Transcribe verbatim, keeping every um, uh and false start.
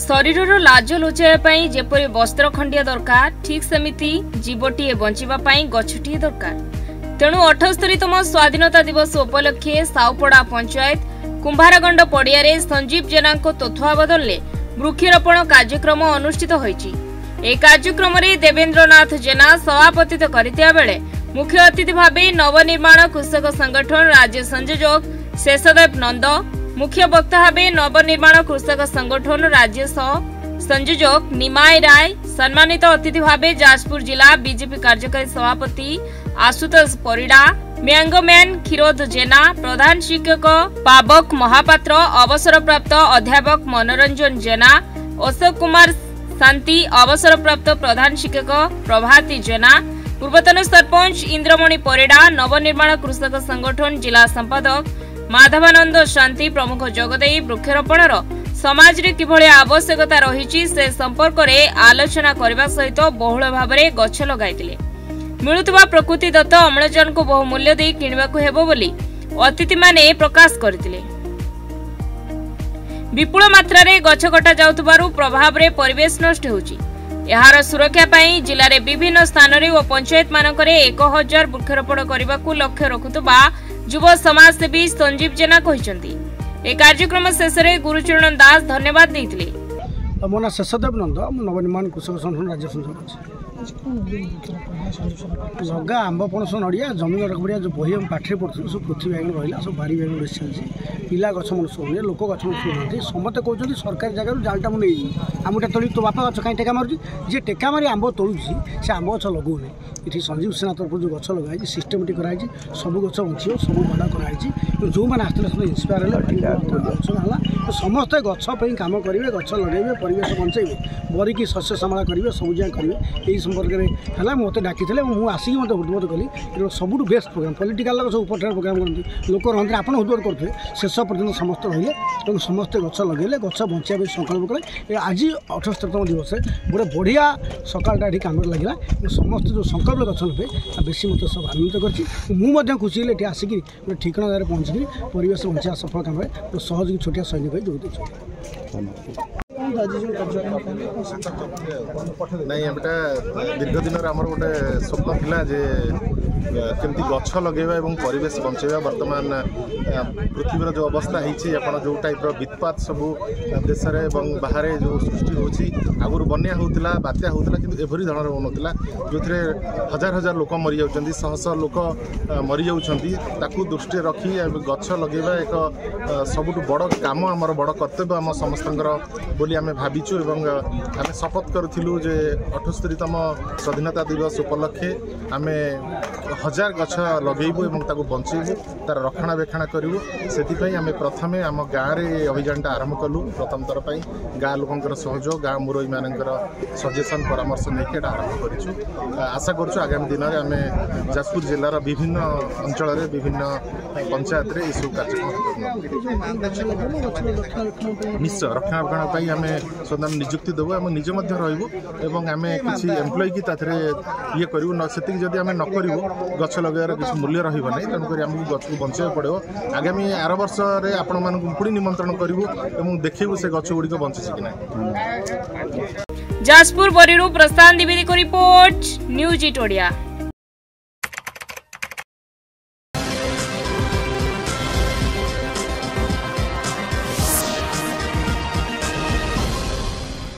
शरीर लाज लुचाई जेपरी वस्त्र खंडिया दरकार ठीक सेमिति जीवटीए बंचापी गछटीए दरकार। तेणु अठस्तरीतम स्वाधीनता दिवस उपलक्षे साउपड़ा पंचायत कुंभारगंड पड़िया संजीव जेना तत्वावधान में वृक्षारोपण कार्यक्रम अनुष्ठित होईची। ए कार्यक्रम रे देवेंद्रनाथ जेना सभापतित्व करथिया बेले मुख्य अतिथि भाबे नवनिर्माण कृषक संगठन राज्य संयोजक शेषदेव नंद, मुख्य वक्ता भाबे नवनिर्माण कृषक संगठन राज्य सह संयोजक निमाय राय, सम्मानित अतिथि भाबे जाजपुर जिला बीजेपी कार्यकारी सभापति आशुतोष परिडा, म्यांगोमैन क्षीरोद जेना, प्रधान शिक्षक पावक महापात्र, अवसरप्राप्त अध्यापक मनोरंजन जेना, अशोक कुमार शांति, अवसरप्राप्त प्रधान शिक्षक प्रभाती जेना, पूर्वतन सरपंच इंद्रमणि परेडा, नवनिर्माण कृषक संगठन जिला संपादक माधवानंद शांति प्रमुख जोगदे वृक्षारोपणर समाज रे किभली आवश्यकता रही से संपर्क में आलोचना करने सहित बहुल भाव में गछ लगाइतिले। मिलुवा प्रकृतिदत्त अम्लजान को बहु मूल्य दे कि अतिथि माने प्रकाश करते। विपुल मात्रा रे गछ कटा जाउतबारु प्रभाव रे परिवेश नष्ट होची। यार सुरक्षा पाई जिला रे विभिन्न स्थान रे और पंचायत मानकरे एक हजार वृक्षारोपण करने को लक्ष्य रखुतबा युव समाजसेवी संजीव जेना कहिसेंती। ए कार्यक्रम शेष रे गुरुचरण दास धन्यवाद देथिले। मो ना शेषदेव नंद, मो नवनिर्माण कृषक संगठन राज्य संयोजक। लगा आंब पणस नड़िया जमीन रखा जो बही पाठे पढ़ुँ सब पृथ्वी बैगन रहा सब बारी बैगन बेस चलती पिला गछ मन शुणी लोक गछ मन शुणी समस्ते कहते सरकारी जगह जालटा मुझे आमटा तोली तो बापा गच कहीं टेका मारूँ जी टेका मारी आंब तोलुची से आंब गच लगौना ये संजीव सेना तरफ जो गच लगाई सिस्टमेटिक कराई सब गच बंचो सब बड़ा कराई जो मैंने आते सब इन्स्पायर है समस्ते गई कम करेंगे गच लगे परिवेश बचेबे बरिकी शस्य सम्भाला करेंगे सब जगह करेंगे यही संपर्क में है मत डाकी आसिक मतलब उद्बोध कली सब बेस्ट प्रोग्राम पॉलिटिकल लोग सब उपचार प्रोग्राम करते लोक रही आप उद्बोध करते शेष पर्यटन समस्त रही समस्ते गच लगे गच बचाई संकल्प कले। आज अठस्तरीतम दिवस गोटे बढ़िया सकालटा ये कम लगे समस्त जो संकल्प गच लगे बेस मत सब आनंदित करें खुशी ये आसिक ठिकाना जगह पहुँची परिवेश बचा सफल कम सहयोगी छोटिया सैनिक नहीं एमटा दीर्घ दिन आमर गोटे स्वप्न थिला जे केमती गछ लगेबा एवं परिवेश बंचेबा। वर्तमान पृथ्वीर जो अवस्था होती आपड़ जो टाइप बीतपात सब देश बाहर जो सृष्टि होती आगुरी बन्या होता बात्या होता कि एभरी धरण होना जो थे हजार हजार लोक मरी जाऊँ शह शह लोक मरी जाऊँ दृष्टि रखी गछ लगेबा एक सबुठ बड़ काम आमर बड़ कर्तव्य आम समस्तर बोली आम भाविचु एवं आम शपथ करूँ जे अठस्तरीतम स्वाधीनता दिवस उपलक्षे आम हजार गछ लगेबू एवं ताकू बंचेबू तार रक्षणाबेक्षण करूँ से आम प्रथमे आम गाँव में अभियान आरंभ कलु। प्रथम थर पर गाँ लोकर सहयोग गाँ मुरई मानकर सजेसन परामर्श नहीं आरंभ करूँ। आशा करूँ आगामी दिन में आम जाजपुर जिलार विभिन्न अंचल विभिन्न पंचायत यू कार्यक्रम निश्चय रक्षणाबेक्षण आम स्वतंत्र निजुक्ति देवु आम निजे रू एवं आम किसी एम्प्लॉय की ये करूँ से जब आम न करूँ गछ लगेबार किसी मूल्य रही है तेणुक आमको गछ को बचा पड़ो। आगामी आर वर्ष आपण मानक पुणी निमंत्रण करूँ और देखू से गछ गुड़िक बंचे कि ना। जाजपुर बरीरू प्रशांत द्विवेदी को रिपोर्ट न्यूज इट ओडिया।